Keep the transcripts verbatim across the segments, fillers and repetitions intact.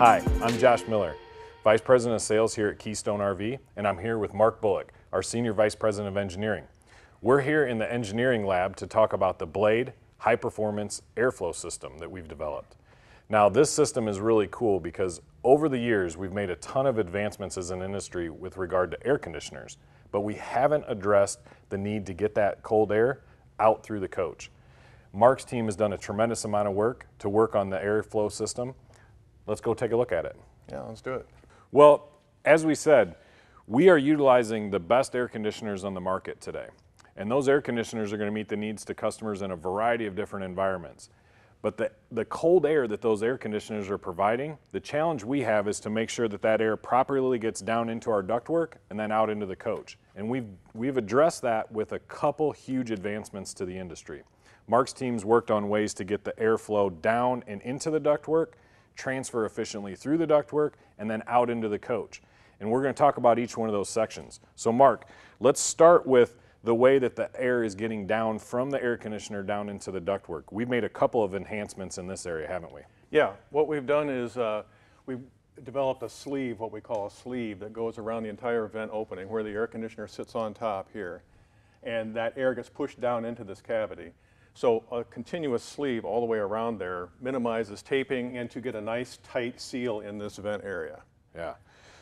Hi, I'm Josh Miller, Vice President of Sales here at Keystone R V, and I'm here with Mark Bullock, our Senior Vice President of Engineering. We're here in the engineering lab to talk about the Blade High Performance Airflow System that we've developed. Now, this system is really cool because over the years we've made a ton of advancements as an industry with regard to air conditioners, but we haven't addressed the need to get that cold air out through the coach. Mark's team has done a tremendous amount of work to work on the airflow system. Let's go take a look at it. Yeah, let's do it. Well, as we said, we are utilizing the best air conditioners on the market today. And those air conditioners are going to meet the needs to customers in a variety of different environments. But the, the cold air that those air conditioners are providing, the challenge we have is to make sure that that air properly gets down into our ductwork and then out into the coach. And we've, we've addressed that with a couple huge advancements to the industry. Mark's team's worked on ways to get the airflow down and into the ductwork, transfer efficiently through the ductwork, and then out into the coach. And we're going to talk about each one of those sections. So Mark, let's start with the way that the air is getting down from the air conditioner down into the ductwork. We've made a couple of enhancements in this area, haven't we? Yeah, what we've done is uh, we've developed a sleeve, what we call a sleeve, that goes around the entire vent opening where the air conditioner sits on top here. And that air gets pushed down into this cavity. So a continuous sleeve all the way around there minimizes taping and to get a nice tight seal in this vent area. Yeah,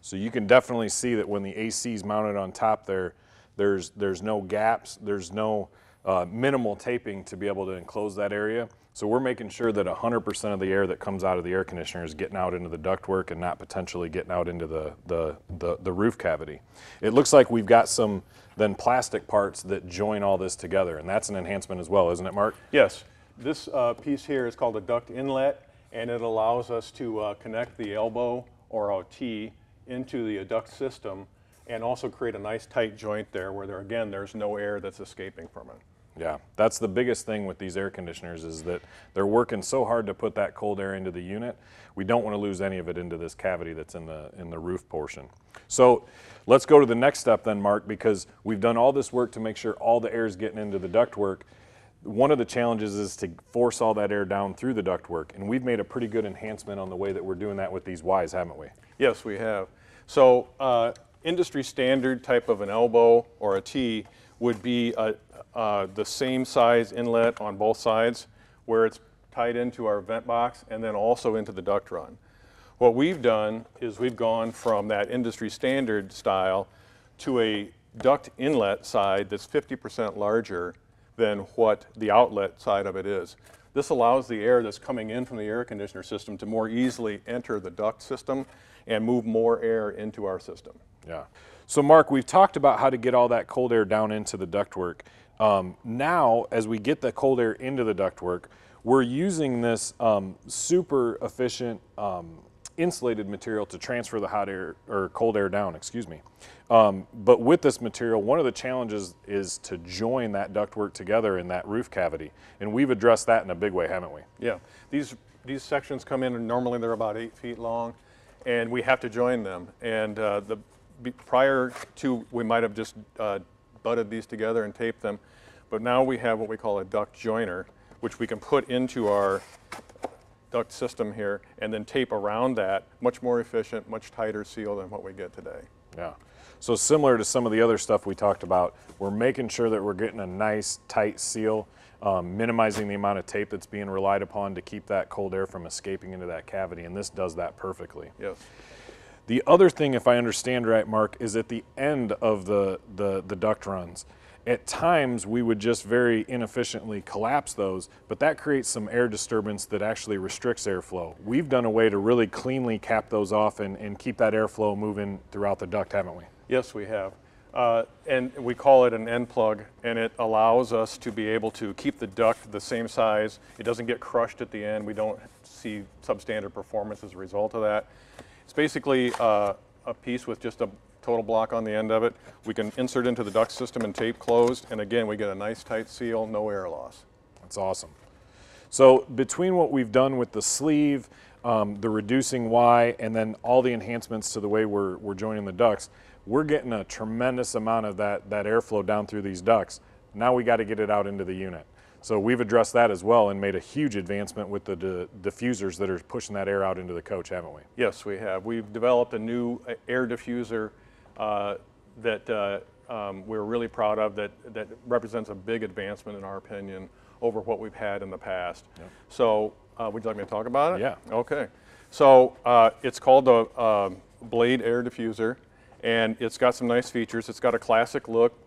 so you can definitely see that when the A C is mounted on top there, there's, there's no gaps, there's no uh, minimal taping to be able to enclose that area. So we're making sure that one hundred percent of the air that comes out of the air conditioner is getting out into the ductwork and not potentially getting out into the, the, the, the roof cavity. It looks like we've got some then plastic parts that join all this together, and that's an enhancement as well, isn't it, Mark? Yes. This uh, piece here is called a duct inlet, and it allows us to uh, connect the elbow or our T into the duct system and also create a nice tight joint there where, there again, there's no air that's escaping from it. Yeah, that's the biggest thing with these air conditioners is that they're working so hard to put that cold air into the unit. We don't want to lose any of it into this cavity that's in the, in the roof portion. So let's go to the next step then, Mark, because we've done all this work to make sure all the air is getting into the ductwork. One of the challenges is to force all that air down through the ductwork, and we've made a pretty good enhancement on the way that we're doing that with these Ys, haven't we? Yes, we have. So uh, industry standard type of an elbow or a T would be a, uh, the same size inlet on both sides where it's tied into our vent box and then also into the duct run. What we've done is we've gone from that industry standard style to a duct inlet side that's fifty percent larger than what the outlet side of it is. This allows the air that's coming in from the air conditioner system to more easily enter the duct system and move more air into our system. Yeah. So Mark, we've talked about how to get all that cold air down into the ductwork. Um, now, as we get the cold air into the ductwork, we're using this um, super efficient um, insulated material to transfer the hot air or cold air down, excuse me. Um, but with this material, one of the challenges is to join that ductwork together in that roof cavity. And we've addressed that in a big way, haven't we? Yeah, these, these sections come in and normally they're about eight feet long and we have to join them. And uh, the prior to, we might have just uh, butted these together and taped them, but now we have what we call a duct joiner, which we can put into our duct system here and then tape around that, much more efficient, much tighter seal than what we get today. Yeah, so similar to some of the other stuff we talked about, we're making sure that we're getting a nice tight seal, um, minimizing the amount of tape that's being relied upon to keep that cold air from escaping into that cavity, and this does that perfectly. Yes. The other thing, if I understand right, Mark, is at the end of the, the, the duct runs. At times, we would just very inefficiently collapse those, but that creates some air disturbance that actually restricts airflow. We've done a way to really cleanly cap those off and, and keep that airflow moving throughout the duct, haven't we? Yes, we have. Uh, and we call it an end plug, and it allows us to be able to keep the duct the same size. It doesn't get crushed at the end. We don't see substandard performance as a result of that. It's basically uh, a piece with just a total block on the end of it. We can insert into the duct system and tape closed, and again, we get a nice tight seal, no air loss. That's awesome. So between what we've done with the sleeve, um, the reducing Y, and then all the enhancements to the way we're, we're joining the ducts, we're getting a tremendous amount of that, that airflow down through these ducts. Now we got to get it out into the unit. So we've addressed that as well and made a huge advancement with the diffusers that are pushing that air out into the coach, haven't we? Yes, we have. We've developed a new air diffuser uh, that uh, um, we're really proud of, that, that represents a big advancement, in our opinion, over what we've had in the past. Yep. So uh, would you like me to talk about it? Yeah. Okay. So uh, it's called the uh, Blade Air Diffuser, and it's got some nice features. It's got a classic look,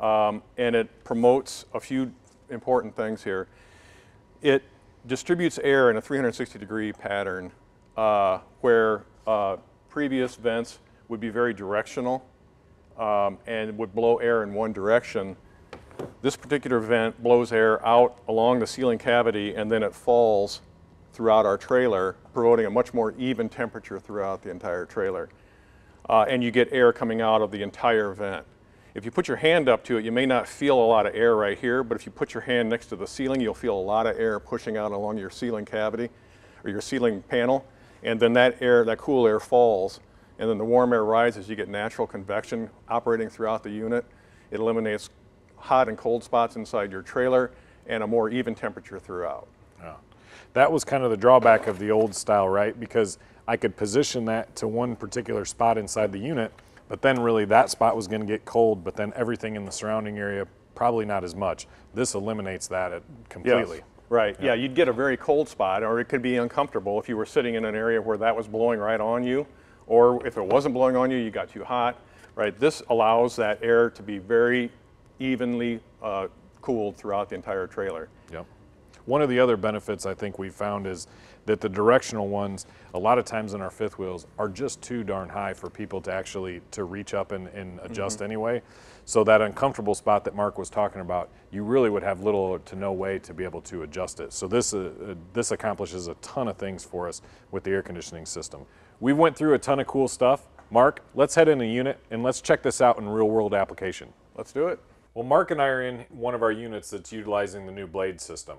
um, and it promotes a few important things here. It distributes air in a three hundred sixty degree pattern, uh, where uh, previous vents would be very directional um, and would blow air in one direction. This particular vent blows air out along the ceiling cavity, and then it falls throughout our trailer, promoting a much more even temperature throughout the entire trailer. Uh, and you get air coming out of the entire vent. If you put your hand up to it, you may not feel a lot of air right here, but if you put your hand next to the ceiling, you'll feel a lot of air pushing out along your ceiling cavity or your ceiling panel. And then that air, that cool air falls, and then the warm air rises. You get natural convection operating throughout the unit. It eliminates hot and cold spots inside your trailer and a more even temperature throughout. Yeah. That was kind of the drawback of the old style, right? Because I could position that to one particular spot inside the unit, but then really that spot was going to get cold, but then everything in the surrounding area, probably not as much. This eliminates that completely. Yes, right, yeah. Yeah, you'd get a very cold spot, or it could be uncomfortable if you were sitting in an area where that was blowing right on you, or if it wasn't blowing on you, you got too hot, right? This allows that air to be very evenly uh, cooled throughout the entire trailer. Yep. One of the other benefits I think we found is that the directional ones, a lot of times in our fifth wheels, are just too darn high for people to actually to reach up and, and adjust mm-hmm. anyway. So that uncomfortable spot that Mark was talking about, you really would have little to no way to be able to adjust it. So this, uh, this accomplishes a ton of things for us with the air conditioning system. We went through a ton of cool stuff. Mark, let's head in a unit and let's check this out in real world application. Let's do it. Well, Mark and I are in one of our units that's utilizing the new Blade system.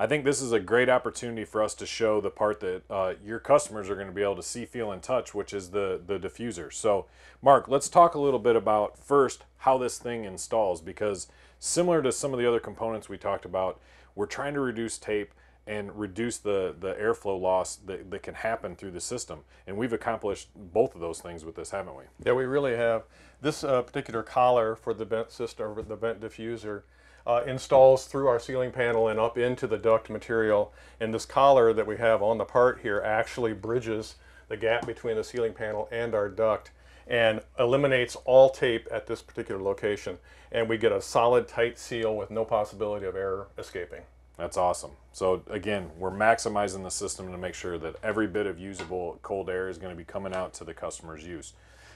I think this is a great opportunity for us to show the part that uh, your customers are going to be able to see, feel, and touch, which is the, the diffuser. So, Mark, let's talk a little bit about first how this thing installs, because similar to some of the other components we talked about, we're trying to reduce tape and reduce the, the airflow loss that, that can happen through the system. And we've accomplished both of those things with this, haven't we? Yeah, we really have. This uh, particular collar for the vent system, or the vent diffuser, Uh, installs through our ceiling panel and up into the duct material, and this collar that we have on the part here actually bridges the gap between the ceiling panel and our duct and eliminates all tape at this particular location, and we get a solid tight seal with no possibility of air escaping. That's awesome. So again, we're maximizing the system to make sure that every bit of usable cold air is going to be coming out to the customer's use.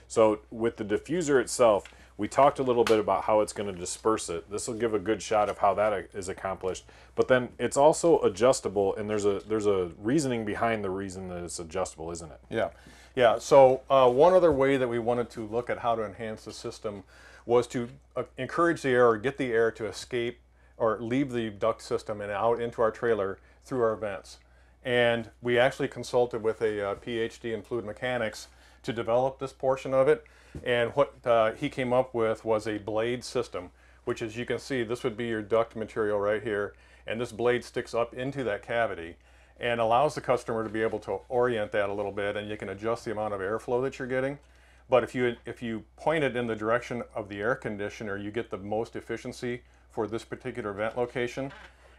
So with the diffuser itself, we talked a little bit about how it's going to disperse it. This will give a good shot of how that is accomplished. But then it's also adjustable, and there's a there's a reasoning behind the reason that it's adjustable, isn't it? Yeah, yeah. So uh, one other way that we wanted to look at how to enhance the system was to uh, encourage the air, or get the air to escape or leave the duct system and out into our trailer through our vents. And we actually consulted with a uh, PhD in fluid mechanics to develop this portion of it. And what uh, he came up with was a blade system, which, as you can see, this would be your duct material right here, and this blade sticks up into that cavity and allows the customer to be able to orient that a little bit, and you can adjust the amount of airflow that you're getting. But if you, if you point it in the direction of the air conditioner, you get the most efficiency for this particular vent location,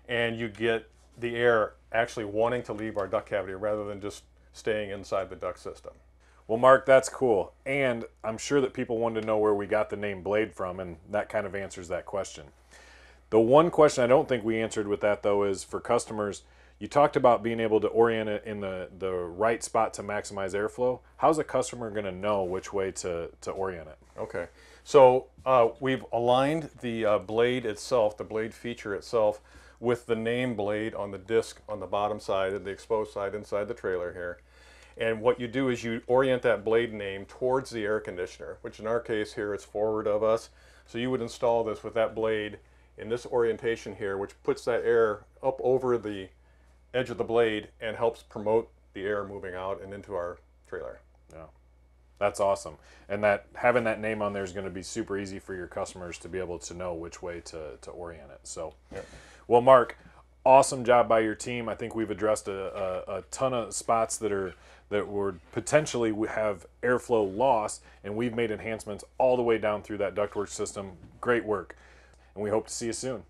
and you get the air actually wanting to leave our duct cavity rather than just staying inside the duct system. Well, Mark, that's cool, and I'm sure that people wanted to know where we got the name Blade from, and that kind of answers that question. The one question I don't think we answered with that, though, is for customers, you talked about being able to orient it in the, the right spot to maximize airflow. How's a customer going to know which way to, to orient it? Okay, so uh, we've aligned the uh, blade itself, the blade feature itself, with the name Blade on the disc on the bottom side, the exposed side inside the trailer here. And what you do is you orient that blade name towards the air conditioner, which in our case here is forward of us. So you would install this with that blade in this orientation here, which puts that air up over the edge of the blade and helps promote the air moving out and into our trailer. Yeah, that's awesome. And that having that name on there is going to be super easy for your customers to be able to know which way to, to orient it. So yeah. Well, Mark, awesome job by your team. I think we've addressed a, a, a ton of spots that are that would potentially have airflow loss, and we've made enhancements all the way down through that ductwork system. Great work, and we hope to see you soon.